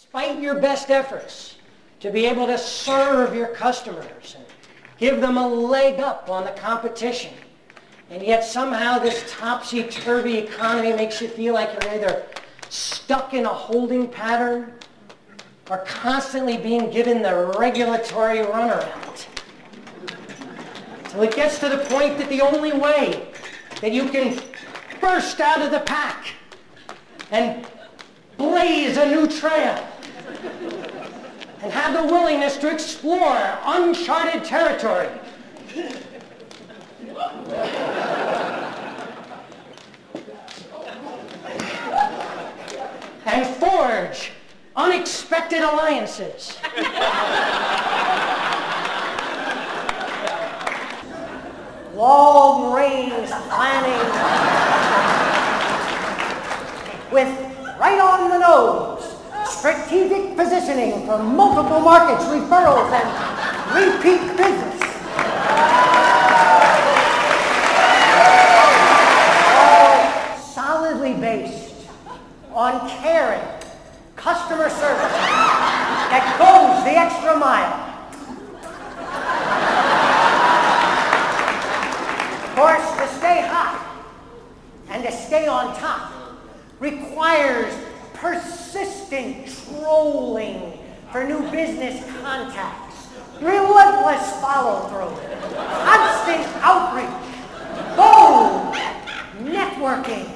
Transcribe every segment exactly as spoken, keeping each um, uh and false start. Despite your best efforts to be able to serve your customers and give them a leg up on the competition, and yet somehow this topsy-turvy economy makes you feel like you're either stuck in a holding pattern or constantly being given the regulatory runaround. Till it gets to the point that the only way that you can burst out of the pack and blaze a new trail and have the willingness to explore uncharted territory and forge unexpected alliances. Long-range planning with right on the nose, strategic positioning for multiple markets, referrals, and repeat business. All solidly based on caring customer service that goes the extra mile. Of course, to stay hot and to stay on top requires persistent trolling for new business contacts, relentless follow-through, constant outreach, bold networking,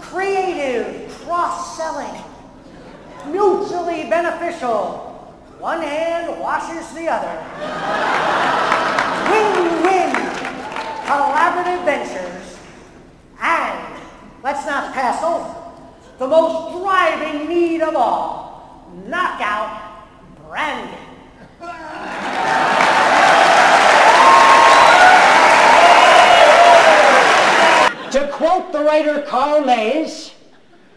creative cross-selling, mutually beneficial, one hand washes the other, win-win collaborative ventures, and let's not pass over the most thriving need of all, knockout branding. To quote the writer Carl Mays,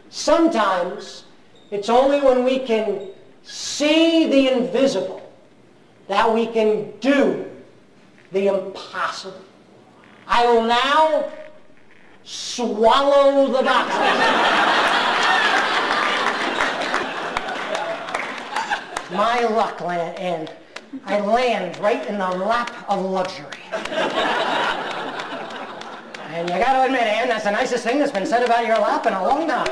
sometimes it's only when we can see the invisible that we can do the impossible. I will now swallow the box. My luck, and I land right in the lap of luxury. And you got to admit, Ann, that's the nicest thing that's been said about your lap in a long time.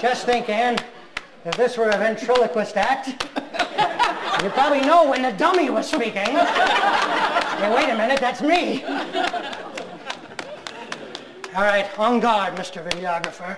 Just think, Ann, if this were a ventriloquist act, you probably know when the dummy was speaking. Hey, wait a minute, that's me. All right, on guard, Mister Videographer.